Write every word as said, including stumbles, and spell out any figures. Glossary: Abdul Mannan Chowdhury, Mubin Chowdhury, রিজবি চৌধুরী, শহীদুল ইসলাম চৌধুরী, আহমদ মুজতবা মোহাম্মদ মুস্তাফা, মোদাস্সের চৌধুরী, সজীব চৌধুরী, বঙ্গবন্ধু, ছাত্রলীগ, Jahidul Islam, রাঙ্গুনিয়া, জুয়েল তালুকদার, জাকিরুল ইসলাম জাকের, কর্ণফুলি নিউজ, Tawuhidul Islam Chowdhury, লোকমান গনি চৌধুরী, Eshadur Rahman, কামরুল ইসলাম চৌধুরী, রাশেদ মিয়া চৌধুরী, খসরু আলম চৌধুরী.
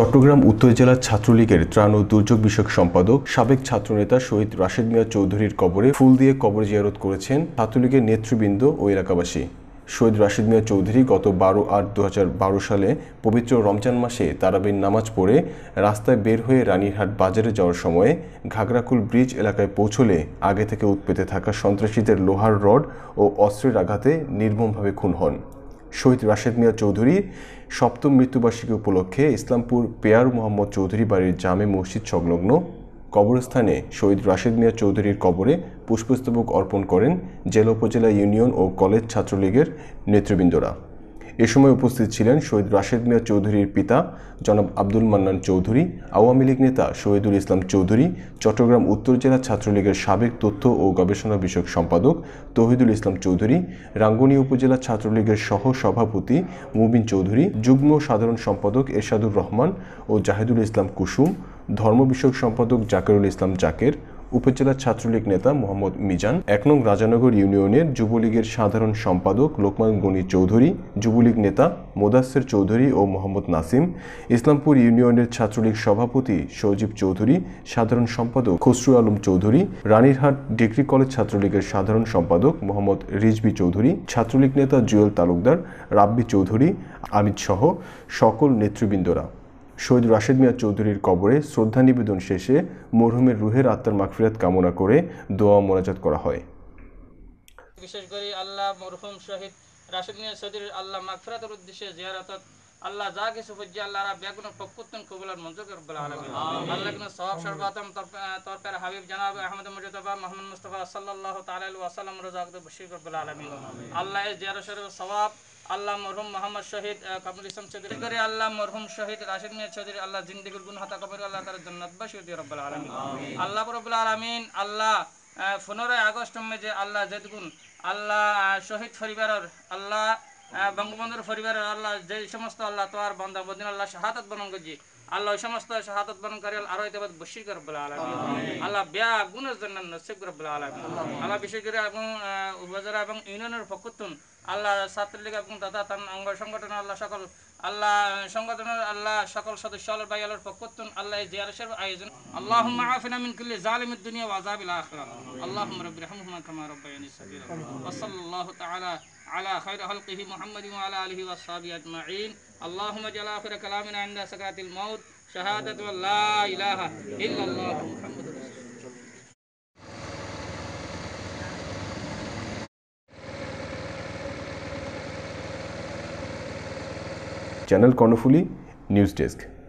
চট্টগ্রাম উত্তর জেলা ছাত্রলীগের ত্রাণ ও দুর্যোগ বিষয়ক সম্পাদক সাবেক ছাত্রনেতা শহীদ রাশেদ মিয়া চৌধুরীর কবরে ফুল দিয়ে কবর জিয়ারত করেছেন ছাত্রলীগের নেতৃবৃন্দ ও এলাকাবাসী। শহীদ রাশেদ মিয়া চৌধুরী গত বারো আট দু হাজার বারো সালে পবিত্র রমজান মাসে তারাবির নামাজ পড়ে রাস্তায় বের হয়ে রানীরহাট বাজারে যাওয়ার সময়ে ঘাগরাকুল ব্রিজ এলাকায় পৌঁছলে আগে থেকে উৎপেতে থাকা সন্ত্রাসীদের লোহার রড ও অস্ত্রের আঘাতে নির্মমভাবে খুন হন। শহীদ রাশেদ মিয়া চৌধুরীর সপ্তম মৃত্যুবার্ষিকী উপলক্ষে ইসলামপুর পেয়ার মোহাম্মদ চৌধুরী বাড়ির জামে মসজিদ সংলগ্ন কবরস্থানে শহীদ রাশেদ মিয়া চৌধুরীর কবরে পুষ্পস্তবক অর্পণ করেন জেলা উপজেলা ইউনিয়ন ও কলেজ ছাত্রলীগের নেতৃবৃন্দরা। এ সময় উপস্থিত ছিলেন শহীদ রাশেদ মিয়া চৌধুরীর পিতা জনাব আব্দুল মান্নান চৌধুরী, আওয়ামী লীগ নেতা শহীদুল ইসলাম চৌধুরী, চট্টগ্রাম উত্তর জেলা ছাত্রলীগের সাবেক তথ্য ও গবেষণা বিষয়ক সম্পাদক তৌহিদুল ইসলাম চৌধুরী, রাঙ্গুনিয়া উপজেলা ছাত্রলীগের সহ সভাপতি মুবিন চৌধুরী, যুগ্ম সাধারণ সম্পাদক এশাদুর রহমান ও জাহিদুল ইসলাম কুসুম, ধর্ম বিষয়ক সম্পাদক জাকিরুল ইসলাম জাকের, উপজেলা ছাত্রলীগ নেতা মোহাম্মদ মিজান, এক নং রাজানগর ইউনিয়নের যুবলীগের সাধারণ সম্পাদক লোকমান গনি চৌধুরী, যুবলীগ নেতা মোদাস্সের চৌধুরী ও মোহাম্মদ নাসিম, ইসলামপুর ইউনিয়নের ছাত্রলীগ সভাপতি সজীব চৌধুরী, সাধারণ সম্পাদক খসরু আলম চৌধুরী, রানীরহাট ডিগ্রি কলেজ ছাত্রলীগের সাধারণ সম্পাদক মোহাম্মদ রিজবি চৌধুরী, ছাত্রলীগ নেতা জুয়েল তালুকদার, রাব্বি চৌধুরী, আমিদ সহ সকল নেতৃবৃন্দরা। শহীদ রাশেদ মিয়া চৌধুরীর কবরে শ্রদ্ধা নিবেদন শেষে মরহুমের রুহের আত্মার মাগফিরাত কামনা করে দোয়া মোনাজাত করা হয়। বিশেষ করে আল্লাহ মরহুম শহীদ রাশেদ মিয়া চৌধুরীর আল্লাহ মাগফিরাতের উদ্দেশ্যে জিয়ারত আল্লাহ যা কিছু বুঝে আল্লাহ রা বেগুন পক্কুতন কবুল আর মঞ্জুর করুন আলামিন। আল্লাহ কেন সওয়াব সর্বাতম তরফের হাবিব জনাব আহমদ মুজতবা মোহাম্মদ মুস্তাফা সাল্লাল্লাহু তাআলা আলাইহি ওয়াসাল্লাম রাজাক দে বশির করুন আলামিন। আল্লাহ এই জিয়ারত শরীফের সওয়াব আল্লাহ মরহুম মোহাম্মদ শহীদ কামরুল ইসলাম চৌধুরী করে আল্লাহ মরহুম শহীদ রাশেদ মিয়া চৌধুরী আল্লাহ জিন্দেগির গুনাহ তা কবুল আল্লাহ তাআলা জান্নাত বাসিয়ে দি রব্বুল আলামিন। আল্লাহ রব্বুল আলামিন আল্লাহ পনেরোই আগস্ট মে যে আল্লাহ জেদগুন আল্লাহ শহীদ পরিবারের আল্লাহ বঙ্গবন্ধুর পরিবারের আল্লাহ যে সমস্ত আল্লাহ তোয়ার বান্দা বদিন আল্লাহ শাহাদাত বরণ করছি আল্লাহ ওই সমস্ত শাহাদাত বরণকারী আরো ইতাবাদ বশির রব্বুল আলামিন। আল্লাহ বেয়া গুণের জন্য নসিব রব্বুল আলামিন। আল্লাহ বিশেষ করে এবং উপজেলা এবং ইউনিয়নের পক্ষতুন আল্লাহ ছাত্রলীগ এবং দাদা তান অঙ্গ সংগঠন আল্লাহ সকল আল্লাহ সংগঠনের আল্লাহ সকল সদস্য আল্লাহ ভাই আল্লাহর পক্ষতুন আল্লাহ জিয়ারত শরীফ আয়োজন। আল্লাহুম্মা আফিনা মিন কুল্লি জালিমিদ দুনিয়া ওয়া আযাবিল আখিরা। আল্লাহুম্মা রাব্বিরহামহুমা কামা রাব্বায়ানি সাগীরা। ওয়া সাল্লাল্লাহু তাআলা আলা খায়রি খালকিহি মুহাম্মাদিন ওয়া আলা আলিহি ওয়া সাহবিহি আজমাইন। আল্লাহুম্মা জাআল আখিরা কালামিনা ইনদা সাকাতিল মাউত শাহাদাতু লা ইলাহা ইল্লাল্লাহ মুহাম্মাদুর রাসূল। Channel কর্ণফুলি নিউজ desk.